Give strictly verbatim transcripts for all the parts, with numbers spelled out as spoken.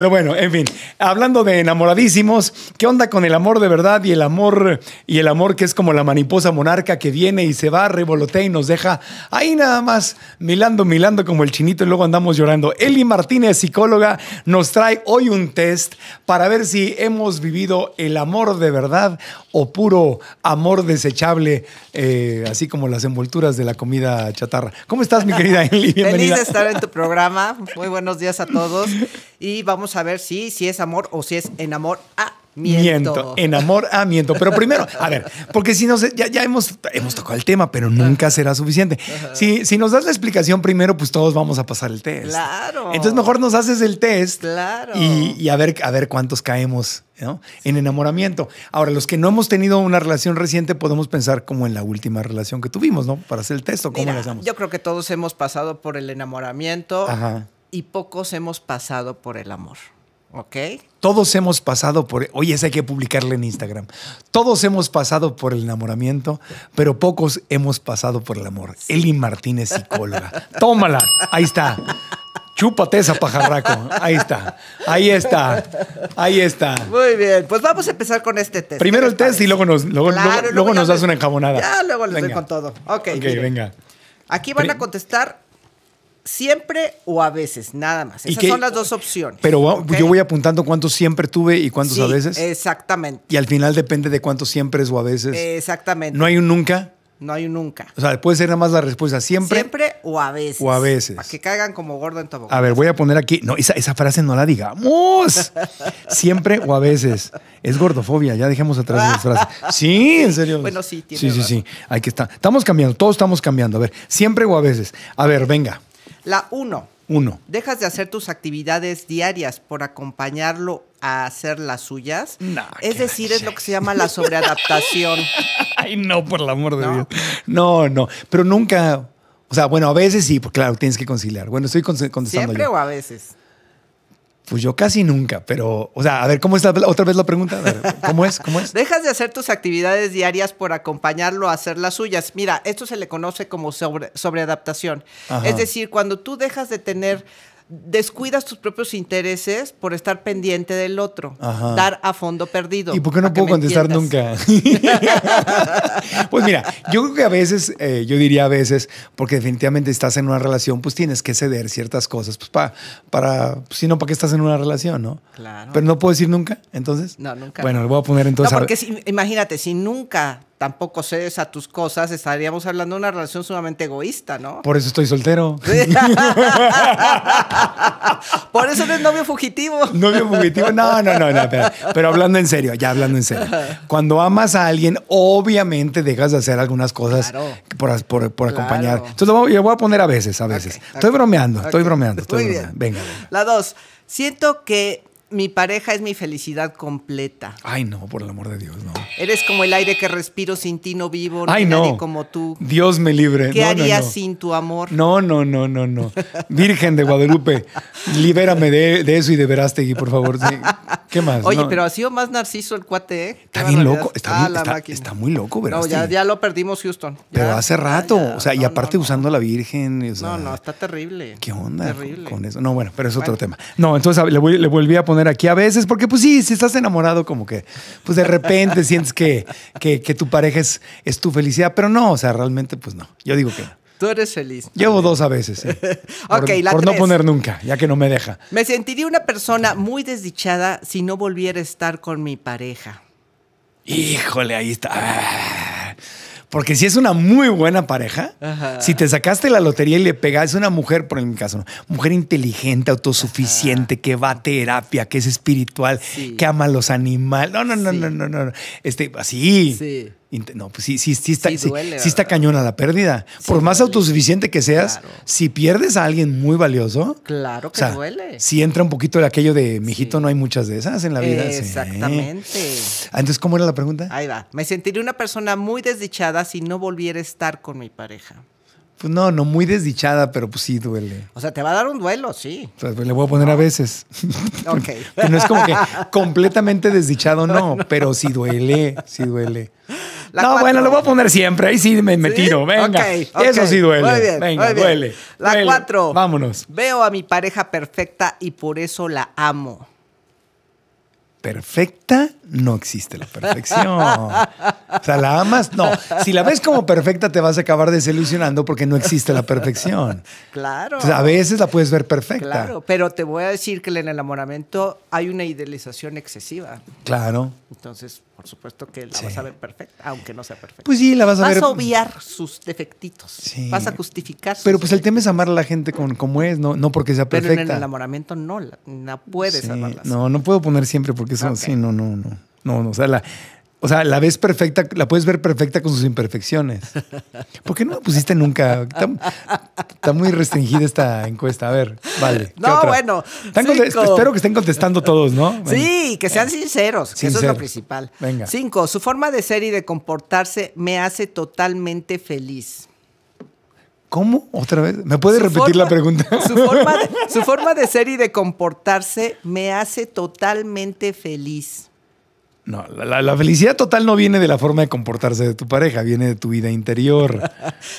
Pero bueno, en fin, hablando de enamoradísimos, ¿qué onda con el amor de verdad y el amor y el amor que es como la mariposa monarca que viene y se va, revolotea y nos deja ahí nada más milando, milando como el chinito y luego andamos llorando? Eli Martínez, psicóloga, nos trae hoy un test para ver si hemos vivido el amor de verdad o puro amor desechable, eh, así como las envolturas de la comida chatarra. ¿Cómo estás, mi querida Eli? Bienvenida. Feliz de estar en tu programa. Muy buenos días a todos. Y vamos a ver si, si es amor o si es enamoramiento. Enamoramiento. Pero primero, a ver, porque si nos, ya, ya hemos, hemos tocado el tema, pero nunca será suficiente. Si, si nos das la explicación primero, pues todos vamos a pasar el test. Claro. Entonces mejor nos haces el test. Claro. Y, y a ver, a ver cuántos caemos, ¿no?, en enamoramiento. Ahora, los que no hemos tenido una relación reciente podemos pensar como en la última relación que tuvimos, ¿no? Para hacer el test, ¿o cómo Mira, lo hacemos? Yo creo que todos hemos pasado por el enamoramiento. Ajá. Y pocos hemos pasado por el amor, ¿ok? Todos hemos pasado por... Oye, esa hay que publicarla en Instagram. Todos hemos pasado por el enamoramiento, pero pocos hemos pasado por el amor. Sí. Eli Martínez, psicóloga. Tómala. Ahí está. Chúpate esa, pajarraco. Ahí está. Ahí está. Ahí está. Muy bien. Pues vamos a empezar con este test. Primero el test y luego nos, luego, claro, luego, luego nos das una enjabonada. Ya, luego les venga. doy con todo. Ok, okay venga. Aquí van a contestar... Siempre o a veces, nada más. Esas son las dos opciones. Pero ¿okay? yo voy apuntando cuántos siempre tuve y cuántos sí, a veces. Exactamente. Y al final depende de cuántos siempre es o a veces. Exactamente. ¿No hay un nunca? No hay un nunca. O sea, puede ser nada más la respuesta siempre. Siempre o a veces. O a veces. Para que caigan como gordo en tobogán. A ver, voy a poner aquí. No, esa, esa frase no la digamos. Siempre o a veces. Es gordofobia, ya dejemos atrás esas frases. Sí, en serio. Bueno, sí, tiene Sí, sí, razón. sí. Hay que estar. Estamos cambiando, todos estamos cambiando. A ver, siempre o a veces. A ver, venga. La uno. Uno. Dejas de hacer tus actividades diarias por acompañarlo a hacer las suyas. No, es decir, es lo que se llama la sobreadaptación. Ay, no, por el amor de ¿No? Dios. No, no. Pero nunca... O sea, bueno, a veces sí, porque claro, tienes que conciliar. Bueno, estoy contestando ¿Siempre yo. o a veces? Pues yo casi nunca, pero... O sea, a ver, ¿cómo es la, otra vez la pregunta? A ver, ¿cómo es? ¿Cómo es? Dejas de hacer tus actividades diarias por acompañarlo a hacer las suyas. Mira, esto se le conoce como sobre, sobreadaptación. Ajá. Es decir, cuando tú dejas de tener... Descuidas tus propios intereses por estar pendiente del otro. Ajá. Dar a fondo perdido. ¿Y por qué no puedo contestar entiendas? nunca? Pues mira, yo creo que a veces, eh, yo diría a veces, porque definitivamente estás en una relación, pues tienes que ceder ciertas cosas. Pues pa, para, pues, si no, ¿para qué estás en una relación, no? Claro. Pero no puedo decir nunca, entonces. No, nunca. Bueno, no. le voy a poner entonces. No, porque si, imagínate, si nunca tampoco cedes a tus cosas, estaríamos hablando de una relación sumamente egoísta, ¿no? Por eso estoy soltero. Por eso eres novio fugitivo. Novio fugitivo. No, no, no, no. Pero, pero hablando en serio, ya hablando en serio. Cuando amas a alguien, obviamente dejas de hacer algunas cosas claro. por, por, por claro. acompañar. Entonces, yo voy a poner a veces, a veces. Okay, estoy, okay. Bromeando, okay. estoy bromeando, estoy Muy bromeando. Bien. Venga, venga. La dos. Siento que... Mi pareja es mi felicidad completa. Ay, no, por el amor de Dios, no. Eres como el aire que respiro, sin ti no vivo, no Ay, hay no. nadie como tú. Dios me libre. ¿Qué no, harías no, no. sin tu amor? No, no, no, no, no. Virgen de Guadalupe, libérame de, de eso y de Verástegui, por favor. Sí. ¿Qué más? Oye, no. pero ha sido más narciso el cuate, ¿eh? Está bien realidad? loco, está, ah, bien, está, está muy loco, Verástegui. No, ya, ya lo perdimos, Houston. Ya, pero hace rato, ya, ya. o sea, no, y aparte no, no. usando a la Virgen. O sea, no, no, está terrible. ¿Qué onda terrible. con eso? No, bueno, pero es otro bueno. tema. No, entonces le, voy, le volví a poner aquí a veces, porque pues sí, si estás enamorado como que, pues de repente sientes que, que, que tu pareja es, es tu felicidad, pero no, o sea, realmente pues no, yo digo que no. Tú eres feliz. Llevo dos a veces, sí. Por, okay, la por no poner nunca, ya que no me deja. Me sentiría una persona muy desdichada si no volviera a estar con mi pareja. Híjole, ahí está. Ah. Porque si es una muy buena pareja, Ajá. si te sacaste la lotería y le pegas, es una mujer, por en mi caso, ¿no? mujer inteligente, autosuficiente, Ajá. que va a terapia, que es espiritual, sí. que ama a los animales. No, no, no, sí. no, no, no, no. Este, así. Sí. No, pues sí, sí, sí está, sí, duele, sí, sí está cañona la pérdida. Sí, por más duele. autosuficiente que seas, claro. si pierdes a alguien muy valioso, claro que o sea, duele. Si entra un poquito de aquello de mijito, sí. no hay muchas de esas en la vida. Exactamente. Sí. Entonces, ¿cómo era la pregunta? Ahí va. Me sentiría una persona muy desdichada si no volviera a estar con mi pareja. Pues no, no muy desdichada, pero pues sí duele. O sea, te va a dar un duelo, sí. O sea, pues le voy a poner no. a veces. Ok. Que no es como que completamente desdichado, no, no. Pero sí duele, sí duele. La no, cuatro. Bueno, lo voy a poner siempre. Ahí sí me, me ¿Sí? tiro, venga. Okay, okay. Eso sí duele. Muy bien, venga, muy bien. duele. La duele. cuatro. Vámonos. Veo a mi pareja perfecta y por eso la amo. Perfecta, no existe la perfección. O sea, ¿la amas? No. Si la ves como perfecta, te vas a acabar desilusionando porque no existe la perfección. Claro. Entonces, a veces la puedes ver perfecta. Claro, pero te voy a decir que en el enamoramiento hay una idealización excesiva. Claro. Entonces, por supuesto que la sí. vas a ver perfecta, aunque no sea perfecta. Pues sí, la vas a vas ver... Vas a obviar sus defectitos. Sí. Vas a justificar sus Pero pues defectos. El tema es amar a la gente con, como es, no, no porque sea perfecta. Pero en el enamoramiento no la no puedes sí. amarla. No, no puedo poner siempre porque... Porque son, okay. sí, no, no, no. No, no. O sea, la, o sea, la ves perfecta, la puedes ver perfecta con sus imperfecciones. ¿Por qué no la pusiste nunca? Está, está muy restringida esta encuesta. A ver, vale. No, bueno. Espero que estén contestando todos, ¿no? Bueno. Sí, que sean sinceros, que eso es lo principal. Venga. Cinco, su forma de ser y de comportarse me hace totalmente feliz. ¿Cómo? ¿Otra vez? ¿Me puede repetir forma, la pregunta? Su forma, de, su forma de ser y de comportarse me hace totalmente feliz. No, la, la, la felicidad total no viene de la forma de comportarse de tu pareja, viene de tu vida interior.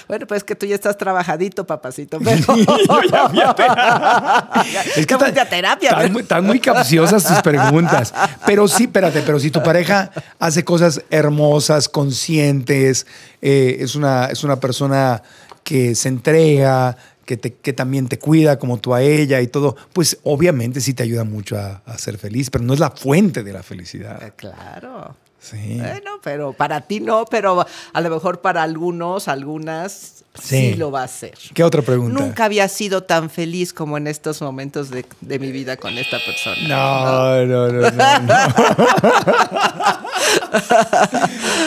Bueno, pues es que tú ya estás trabajadito, papacito. Pero... Yo ya fui a terapia. Es que están, a terapia, están, pero... están muy capciosas tus preguntas. Pero sí, espérate, pero si tu pareja hace cosas hermosas, conscientes, eh, es una, es una persona... que se entrega, que, te, que también te cuida como tú a ella y todo, pues obviamente sí te ayuda mucho a, a ser feliz, pero no es la fuente de la felicidad. Claro. Sí. Bueno, pero para ti no, pero a lo mejor para algunos, algunas, sí, sí lo va a ser. ¿Qué otra pregunta? Nunca había sido tan feliz como en estos momentos de, de mi vida con esta persona. No, no, no, no. no, no.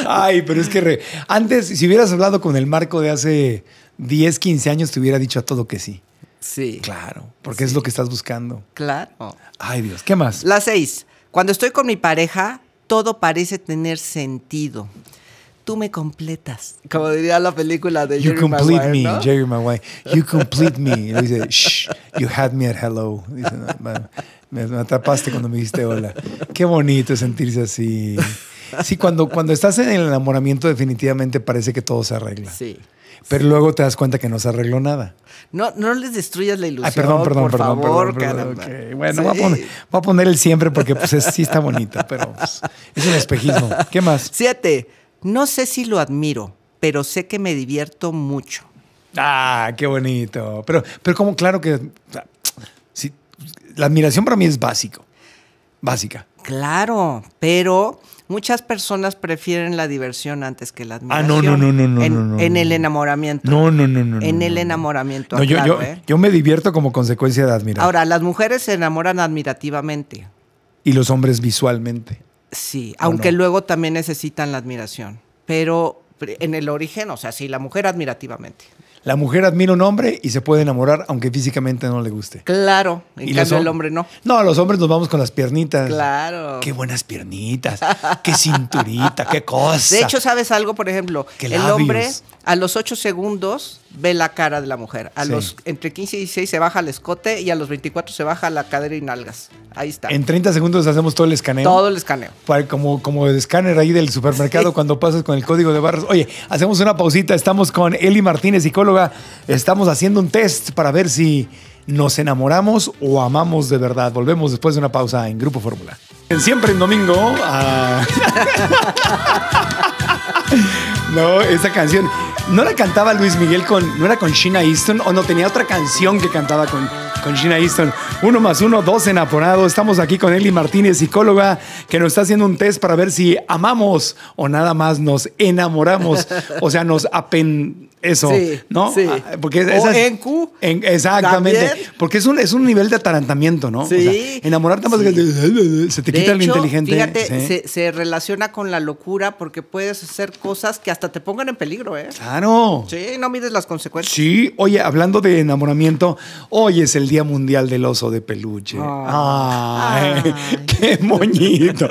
Ay, pero es que re... antes, si hubieras hablado con el Marco de hace diez, quince años, te hubiera dicho a todo que sí. Sí. Claro, porque sí. es lo que estás buscando. Claro. Ay, Dios. ¿Qué más? La seis. Cuando estoy con mi pareja, todo parece tener sentido. Tú me completas. Como diría la película de Jerry Maguire. You complete me, ¿no? Jerry Maguire. You complete me. Y dice, shh, you had me at hello. Dice, no, me atrapaste cuando me dijiste hola. Qué bonito sentirse así. Sí, cuando, cuando estás en el enamoramiento definitivamente parece que todo se arregla. Sí. Pero sí. luego te das cuenta que no se arregló nada. No, no les destruyas la ilusión. Ay, perdón, perdón, por perdón, favor, perdón, perdón, perdón. Okay. Bueno, sí. voy, a poner, voy a poner el siempre porque pues, es, sí está bonito, pero pues, es un espejismo. ¿Qué más? Siete. No sé si lo admiro, pero sé que me divierto mucho. Ah, qué bonito. Pero, pero como claro que sí, la admiración para mí es básico, básica. Claro, pero muchas personas prefieren la diversión antes que la admiración. Ah, no, no, no, no, no, en, no, no, no. En el enamoramiento. No, no, no, no. En el enamoramiento. No, aclaro, yo, yo, ¿eh? yo me divierto como consecuencia de admirar. Ahora, las mujeres se enamoran admirativamente. Y los hombres visualmente. Sí, aunque no? luego también necesitan la admiración. Pero en el origen, o sea, sí, la mujer admirativamente. La mujer admira a un hombre y se puede enamorar aunque físicamente no le guste. Claro, en ¿Y cambio el hombre no. No, los hombres nos vamos con las piernitas. Claro. Qué buenas piernitas, qué cinturita, qué cosa. De hecho, ¿sabes algo? Por ejemplo, el hombre a los ocho segundos ve la cara de la mujer. A sí. los entre quince y dieciséis se baja el escote y a los veinticuatro se baja la cadera y nalgas. Ahí está. En treinta segundos hacemos todo el escaneo. Todo el escaneo. Para, como, como el escáner ahí del supermercado sí. cuando pasas con el código de barras. Oye, hacemos una pausita. Estamos con Eli Martínez, psicóloga. Estamos haciendo un test para ver si nos enamoramos o amamos de verdad. Volvemos después de una pausa en Grupo Fórmula. Siempre en domingo. A... no, esta canción no la cantaba Luis Miguel con, no era con Sheena Easton o no tenía otra canción que cantaba con, con Sheena Easton. Uno más uno, dos en Aponado. Estamos aquí con Eli Martínez, psicóloga, que nos está haciendo un test para ver si amamos o nada más nos enamoramos. O sea, nos apen... Eso, sí, ¿no? Sí. Porque esas, o en Q. En, exactamente. ¿También? Porque es un, es un nivel de atarantamiento, ¿no? Sí. O sea, enamorarte más sí. que se te quita lo inteligente. Fíjate, sí. se, se relaciona con la locura porque puedes hacer cosas que hasta te pongan en peligro, ¿eh? Claro. Sí, no mides las consecuencias. Sí, oye, hablando de enamoramiento, hoy es el Día Mundial del Oso de Peluche. Oh. Ay, Ay. ¡Qué moñito!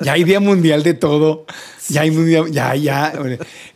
Ya hay Día Mundial de todo. Sí. Ya hay Mundial, ya, ya.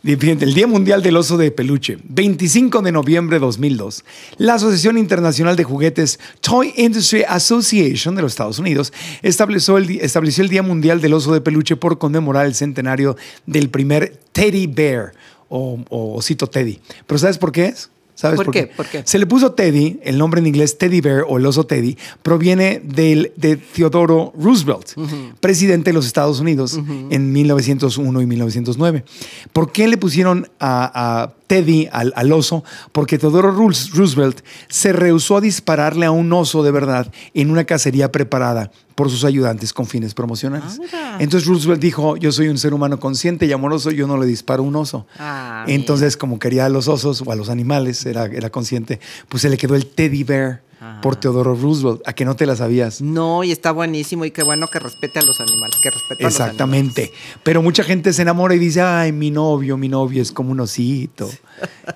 Fíjate, el Día Mundial del Oso de Peluche. peluche. veinticinco de noviembre de dos mil dos, la Asociación Internacional de Juguetes Toy Industry Association de los Estados Unidos estableció el, estableció el Día Mundial del Oso de Peluche por conmemorar el centenario del primer teddy bear o, o osito teddy. ¿Pero sabes por qué es? ¿Sabes ¿Por, por, qué? Qué? ¿Por qué? Se le puso Teddy, el nombre en inglés Teddy Bear o el oso Teddy, proviene del, de Theodoro Roosevelt, uh-huh. presidente de los Estados Unidos uh-huh. en mil novecientos uno y mil novecientos nueve. ¿Por qué le pusieron a, a Teddy al, al oso? Porque Theodoro Roosevelt se rehusó a dispararle a un oso de verdad en una cacería preparada por sus ayudantes con fines promocionales. Anda. Entonces Roosevelt dijo, yo soy un ser humano consciente y amoroso, yo no le disparo a un oso. Ah, entonces, mira. Como quería a los osos o a los animales, era, era consciente, pues se le quedó el teddy bear. Ajá. Por Theodore Roosevelt, a que no te la sabías. No, y está buenísimo y qué bueno que respete a los animales, que respete a los animales. Exactamente. Pero mucha gente se enamora y dice, ay, mi novio, mi novio es como un osito.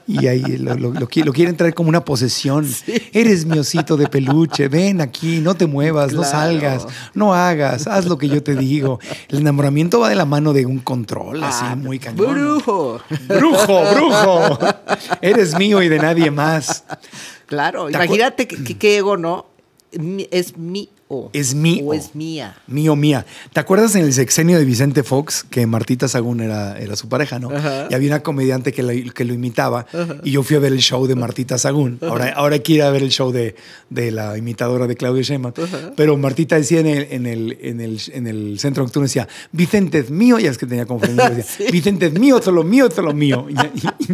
Y ahí lo, lo, lo, lo quieren traer como una posesión. Sí. Eres mi osito de peluche, ven aquí, no te muevas, claro. No salgas, no hagas, haz lo que yo te digo. El enamoramiento va de la mano de un control, ah, así muy cañón. ¡Brujo! ¡Brujo, brujo! Eres mío y de nadie más. Claro, imagínate qué ego, ¿no? Es mío. Es mío. O es mía. Mío, mía. ¿Te acuerdas en el sexenio de Vicente Fox que Martita Sagún era, era su pareja, ¿no? Ajá. Y había una comediante que lo, que lo imitaba. Ajá. Y yo fui a ver el show de Martita Sagún. Ahora, ahora hay que ir a ver el show de, de la imitadora de Claudia Sheinbaum. Ajá. Pero Martita decía en el, en el, en el, en el centro nocturno, decía, Vicente es mío. Ya es que tenía confundido. Decía, sí. Vicente es mío, solo mío, solo mío. Y, y, y,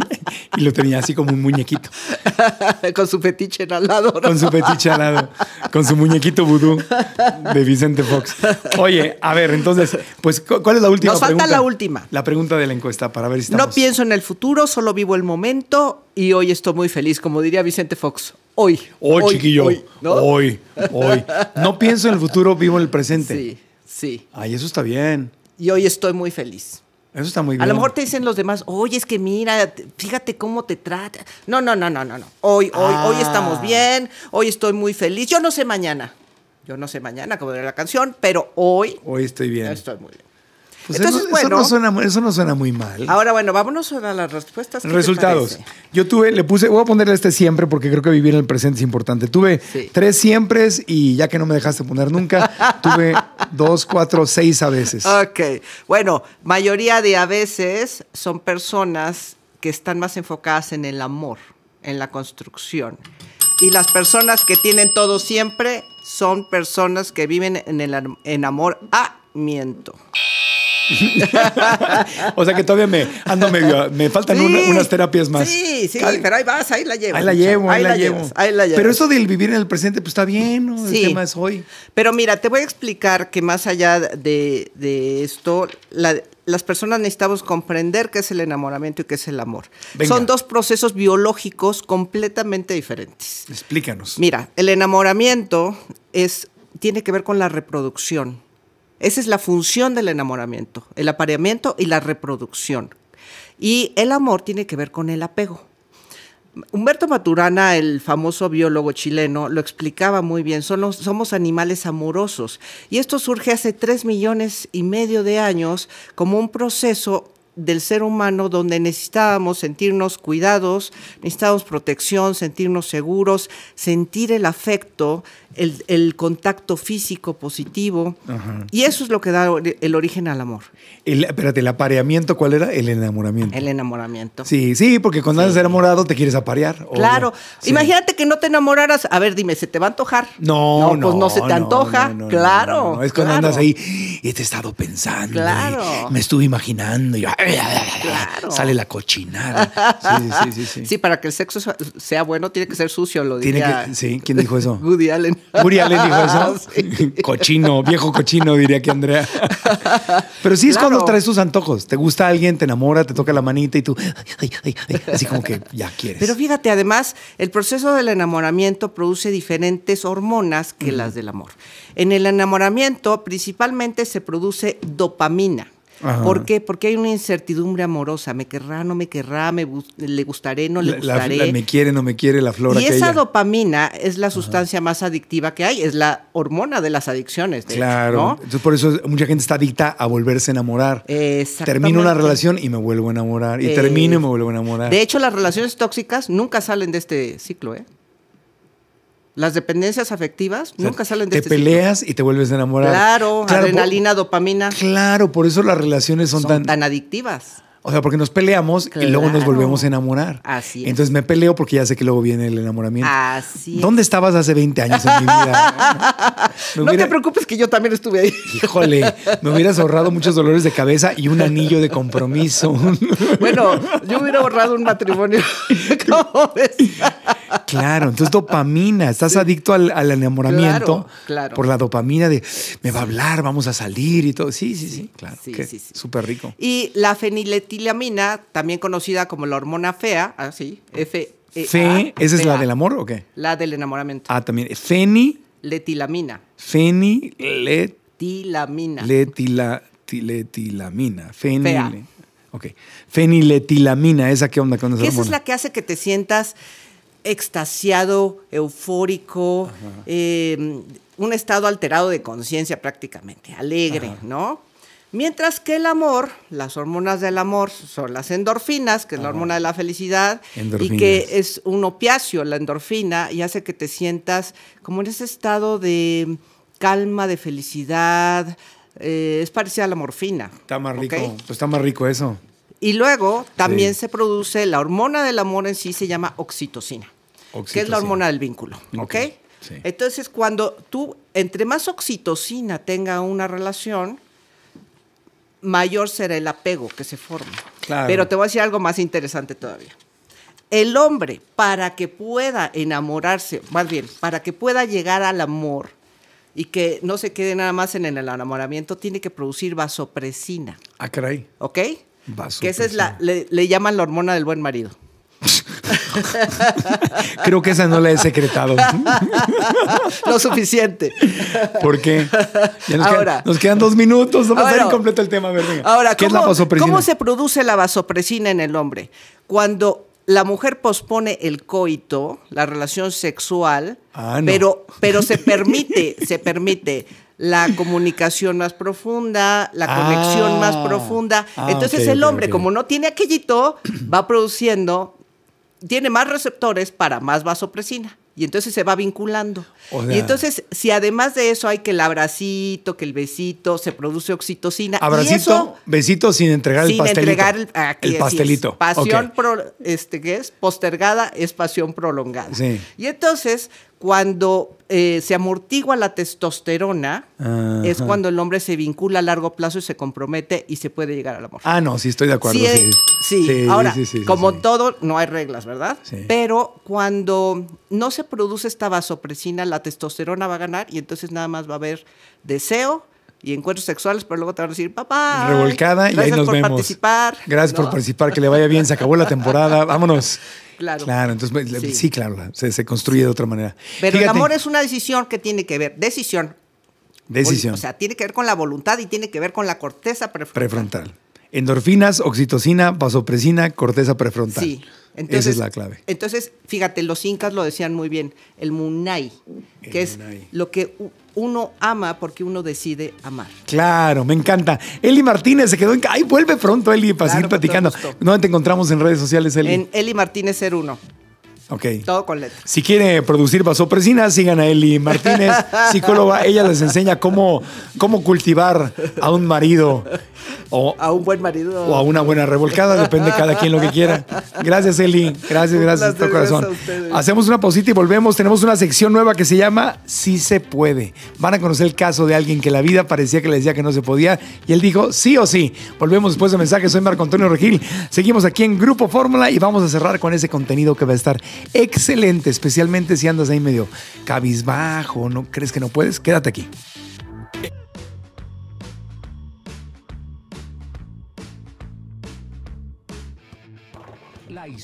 y lo tenía así como un muñequito. Con su fetiche al lado, ¿no? Con su fetiche al lado. Con su muñequito vudú de Vicente Fox. Oye, a ver, entonces, pues, ¿cuál es la última pregunta? Nos falta la última. La pregunta de la encuesta para ver si estamos... No pienso en el futuro, solo vivo el momento y hoy estoy muy feliz, como diría Vicente Fox. Hoy. Hoy, hoy chiquillo. Hoy, ¿no? Hoy, hoy. No pienso en el futuro, vivo en el presente. Sí, sí. Ay, eso está bien. Y hoy estoy muy feliz. Eso está muy bien. A lo mejor te dicen los demás, oye, es que mira, fíjate cómo te trata. No, no, no, no, no. Hoy, hoy, ah. hoy estamos bien, hoy estoy muy feliz. Yo no sé mañana. Yo no sé mañana cómo era la canción, pero hoy... Hoy estoy bien. Estoy muy bien. Pues entonces, eso, bueno, eso, no suena, eso no suena muy mal. Ahora, bueno, vámonos a las respuestas. Resultados. Yo tuve, le puse, voy a ponerle este siempre porque creo que vivir en el presente es importante. Tuve sí. tres siempres y ya que no me dejaste poner nunca, tuve dos, cuatro, seis a veces. Ok. Bueno, mayoría de a veces son personas que están más enfocadas en el amor, en la construcción. Y las personas que tienen todo siempre son personas que viven en el enamoramiento. O sea que todavía me ando medio, me faltan sí, una, unas terapias más. Sí, sí, Cal pero ahí vas, ahí la llevo. Ahí la llevo, ahí, ahí la, la llevo. Llevas, ahí la pero eso del vivir en el presente, pues está bien, ¿no? Sí. El tema es hoy. Pero mira, te voy a explicar que más allá de, de esto, la, las personas necesitamos comprender qué es el enamoramiento y qué es el amor. Venga. Son dos procesos biológicos completamente diferentes. Explícanos. Mira, el enamoramiento es, tiene que ver con la reproducción. Esa es la función del enamoramiento, el apareamiento y la reproducción. Y el amor tiene que ver con el apego. Humberto Maturana, el famoso biólogo chileno, lo explicaba muy bien. Somos, somos animales amorosos. Y esto surge hace tres millones y medio de años como un proceso del ser humano donde necesitábamos sentirnos cuidados, necesitábamos protección, sentirnos seguros, sentir el afecto, el, el contacto físico positivo. Ajá. Y eso es lo que da el origen al amor. El, espérate, ¿el apareamiento cuál era? El enamoramiento. El enamoramiento. Sí, sí, porque cuando sí. andas enamorado te quieres aparear. Claro. Sí. Imagínate que no te enamoraras. A ver, dime, ¿se te va a antojar? No, no. No, pues no se te antoja. No, no, no, claro. No, no, no. Es cuando claro. andas ahí y te he estado pensando. Claro. Me estuve imaginando y yo... Claro. Sale la cochinada. Sí, sí, sí, sí. Sí, para que el sexo sea bueno tiene que ser sucio, lo diría. Tiene que, sí, ¿quién dijo eso? Woody Allen. Woody Allen dijo eso. Sí. Cochino, viejo cochino, diría que Andrea. Pero sí es claro. cuando traes tus antojos. Te gusta alguien, te enamora, te toca la manita y tú, ay, ay, ay, así como que ya quieres. Pero fíjate, además, el proceso del enamoramiento produce diferentes hormonas que mm. las del amor. En el enamoramiento principalmente se produce dopamina. Ajá. ¿Por qué? Porque hay una incertidumbre amorosa. ¿Me querrá, no me querrá? ¿Me bus- ¿Le gustaré, no le gustaré? La, la, ¿Me quiere, no me quiere la flor? Y aquella. Esa dopamina es la sustancia Ajá. más adictiva que hay. Es la hormona de las adicciones, de Claro. hecho, ¿no? Entonces, por eso mucha gente está adicta a volverse a enamorar. Termino una relación y me vuelvo a enamorar. Y eh, termino y me vuelvo a enamorar. De hecho, las relaciones tóxicas nunca salen de este ciclo, ¿eh? Las dependencias afectivas o sea, nunca salen de este ciclo. Te peleas y te vuelves a enamorar. Claro, claro adrenalina, por, dopamina. Claro, por eso las relaciones son, son tan... tan adictivas. O sea, porque nos peleamos claro. y luego nos volvemos a enamorar. Así es. Entonces me peleo porque ya sé que luego viene el enamoramiento. Así es. ¿Dónde estabas hace veinte años en mi vida? No hubiera... te preocupes que yo también estuve ahí. Híjole, me hubieras ahorrado muchos dolores de cabeza y un anillo de compromiso. Bueno, yo hubiera ahorrado un matrimonio. ¿Cómo ves? Claro, entonces dopamina. Estás sí. adicto al, al enamoramiento claro, claro. por la dopamina de me va a hablar, vamos a salir y todo. Sí, sí, sí, claro. Sí, sí, sí. Súper rico. Y la feniletilamina, también conocida como la hormona fea, así, F -E -A, Fe, ¿esa es la del amor o qué? La del enamoramiento. Ah, también. Feniletilamina. Feniletilamina. Letila, letilamina. Fenil. Ok. Feniletilamina, ¿esa qué onda con esa hormona? Esa es la que hace que te sientas extasiado, eufórico, eh, un estado alterado de conciencia prácticamente, alegre, Ajá. ¿no? Mientras que el amor, las hormonas del amor son las endorfinas, que es Ajá. la hormona de la felicidad, endorfinas. Y que es un opiáceo, la endorfina, y hace que te sientas como en ese estado de calma, de felicidad, eh, es parecida a la morfina. Está más rico, ¿okay? Pues está más rico eso. Y luego también sí. se produce la hormona del amor en sí, se llama oxitocina, oxitocina. Que es la hormona del vínculo. ¿Ok? okay. Sí. Entonces, cuando tú, entre más oxitocina tenga una relación, mayor será el apego que se forma. Claro. Pero te voy a decir algo más interesante todavía. El hombre, para que pueda enamorarse, más bien, para que pueda llegar al amor y que no se quede nada más en el enamoramiento, tiene que producir vasopresina. Ah, caray. ¿Ok? Que esa es la, le, le llaman la hormona del buen marido. Creo que esa no la he secretado. Lo suficiente. ¿Por qué? Ya nos, ahora, quedan, nos quedan dos minutos. Vamos ahora, a ir completo el tema. A ver, venga. Ahora, ¿qué es la vasopresina? ¿Cómo se produce la vasopresina en el hombre? Cuando la mujer pospone el coito, la relación sexual, ah, no. pero, pero se permite, se permite. la comunicación más profunda, la ah, conexión más profunda. Ah, Entonces okay, el hombre, okay, okay. como no tiene aquellito, va produciendo, tiene más receptores para más vasopresina. Y entonces se va vinculando. O sea, y entonces, si además de eso hay que el abracito, que el besito, se produce oxitocina. Abracito, y eso, besito sin entregar sin el pastelito. Entregar el, aquí, el pastelito. Es, pasión okay. pro, este, ¿qué es? Postergada es pasión prolongada. Sí. Y entonces, cuando eh, se amortigua la testosterona, uh-huh. es cuando el hombre se vincula a largo plazo y se compromete y se puede llegar al amor. Ah, no, sí, estoy de acuerdo. Sí, sí, sí. sí ahora, sí, sí, sí, como sí. todo, no hay reglas, ¿verdad? Sí. Pero cuando no se produce esta vasopresina, la testosterona va a ganar y entonces nada más va a haber deseo y encuentros sexuales, pero luego te van a decir, papá, revolcada, y ahí nos vemos. Gracias por participar. Gracias por participar, que le vaya bien, se acabó la temporada, vámonos. Claro. Claro, entonces sí, sí claro, se, se construye sí. de otra manera. Pero Fíjate. el amor es una decisión que tiene que ver, decisión. Decisión. O sea, tiene que ver con la voluntad y tiene que ver con la corteza prefrontal. Prefrontal. Endorfinas, oxitocina, vasopresina, corteza prefrontal. Sí. Entonces, esa es la clave. Entonces, fíjate, los incas lo decían muy bien, el munay, que el es munay. lo que uno ama porque uno decide amar. Claro, me encanta. Eli Martínez se quedó en... ¡Ay, vuelve pronto, Eli, para claro, seguir platicando! ¿Dónde te encontramos en redes sociales, Eli? En Eli Martínez cero uno. Ok. Todo con letras. Si quiere producir vasopresina, sigan a Eli Martínez, psicóloga. Ella les enseña cómo, cómo cultivar a un marido. O, a un buen marido. O a una buena revolcada. Depende de cada quien lo que quiera. Gracias, Eli. Gracias, gracias. Por tu corazón. Hacemos una pausita y volvemos. Tenemos una sección nueva que se llama Sí se puede. Van a conocer el caso de alguien que la vida parecía que le decía que no se podía. Y él dijo sí o sí. Volvemos después de mensajes. Soy Marco Antonio Regil. Seguimos aquí en Grupo Fórmula y vamos a cerrar con ese contenido que va a estar excelente, especialmente si andas ahí medio cabizbajo, ¿no crees que no puedes? Quédate aquí.